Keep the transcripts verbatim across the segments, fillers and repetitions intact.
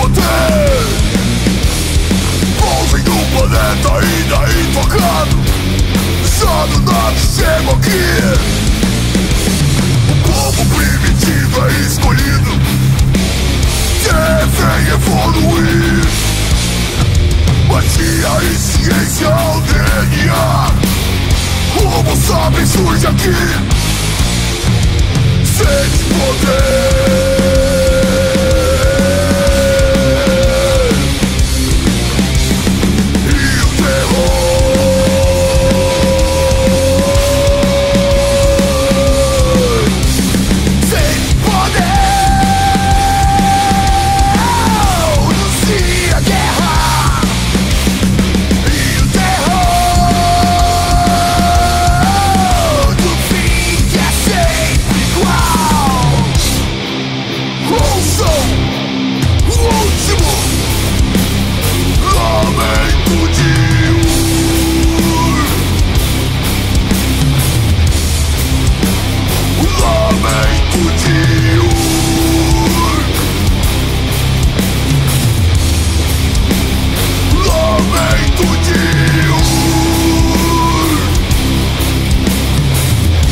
poder, sozinho o planeta ainda intocado. Já do nada chego aqui. O povo primitivo é escolhido, devem evoluir. Magia e ciência ao D N A, o Homo sapiens surge aqui. Sente poder e o terror. Sente poder, anuncie a guerra e o terror do fim que é sempre igual. Ouçam o último lamento de Ur, o lamento de Ur, o lamento de Ur.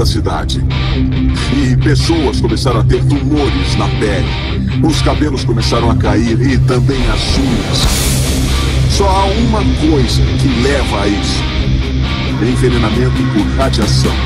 Da cidade. E pessoas começaram a ter tumores na pele. Os cabelos começaram a cair e também as unhas. Só há uma coisa que leva a isso: envenenamento por radiação.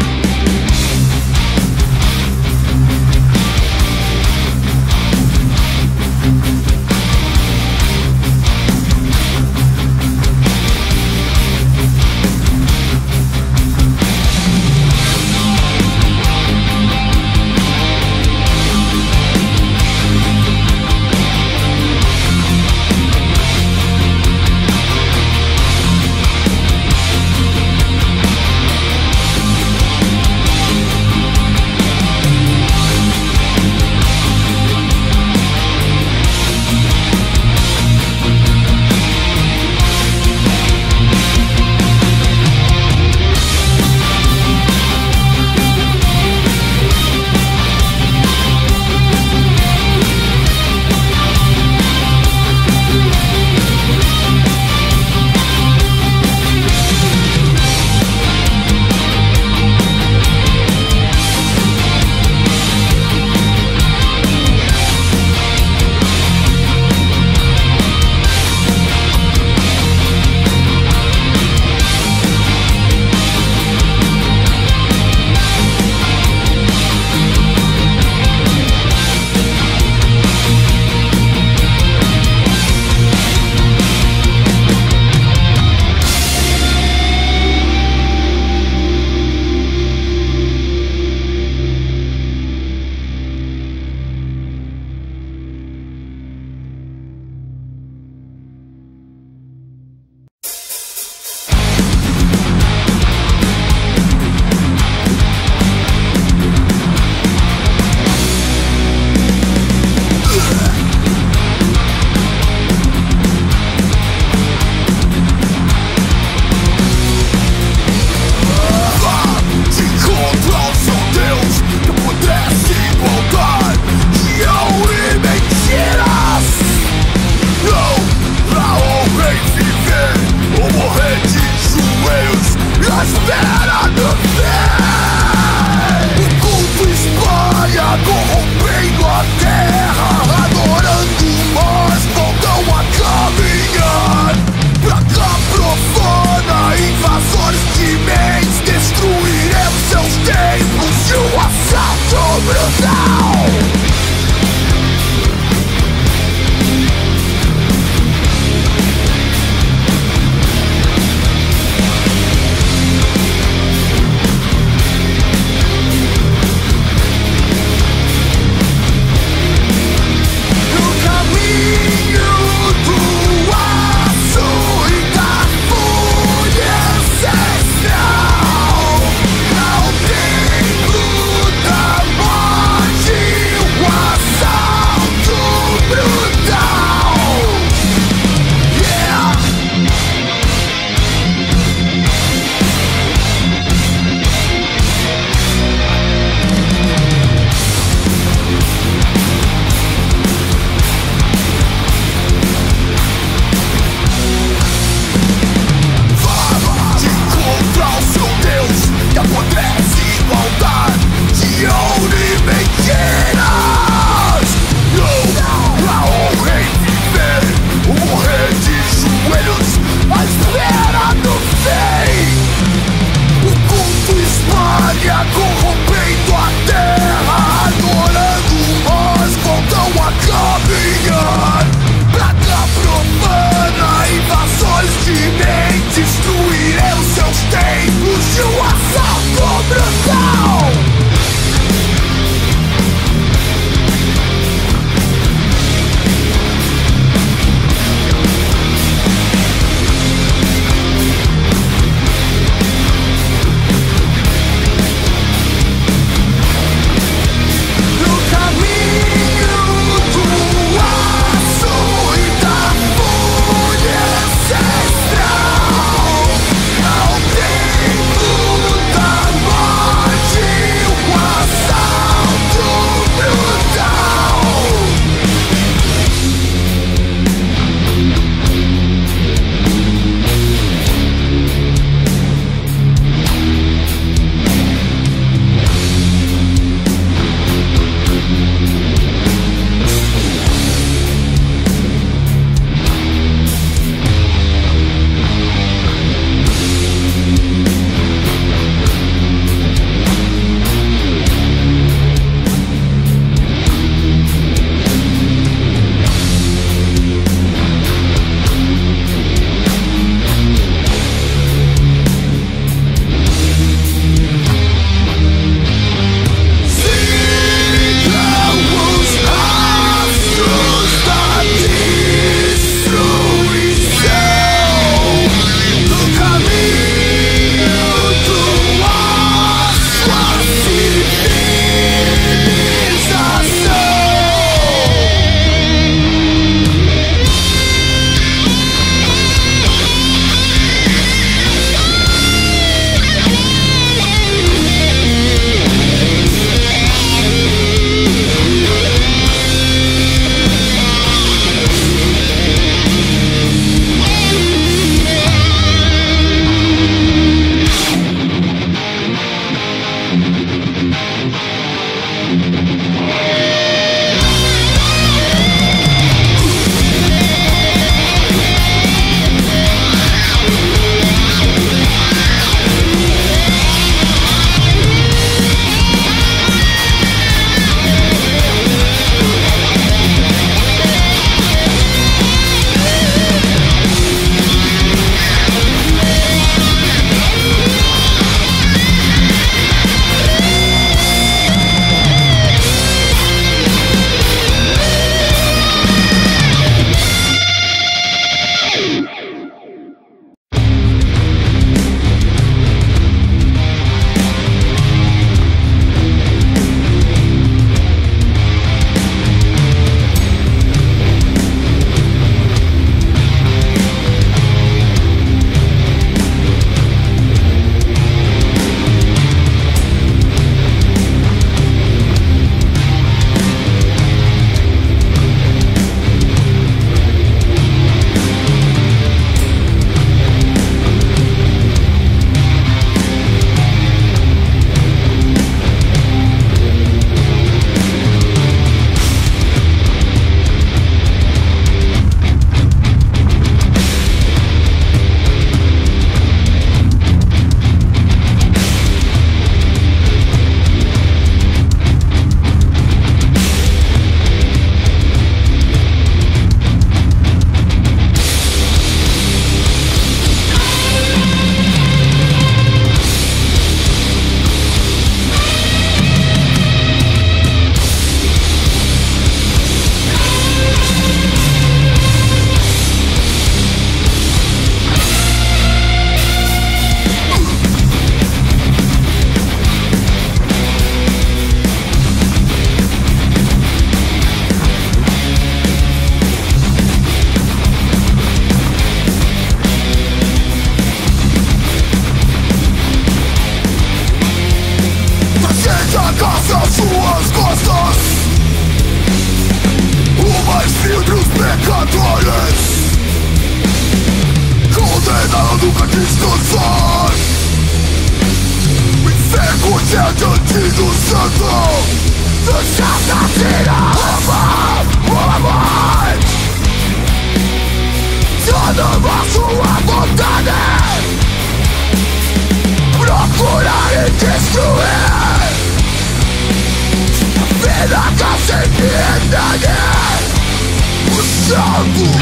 descansar. Me fico dentro de do santo dos assassinos. Uma mãe, uma mãe, toda a sua vontade, procurar e destruir a vida que a semente é o sangue.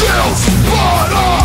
Deus para